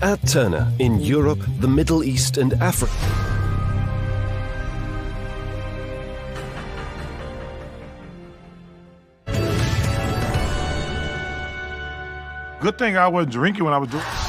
At Turner, in Europe, the Middle East and Africa, good thing I wasn't drinking when I was doing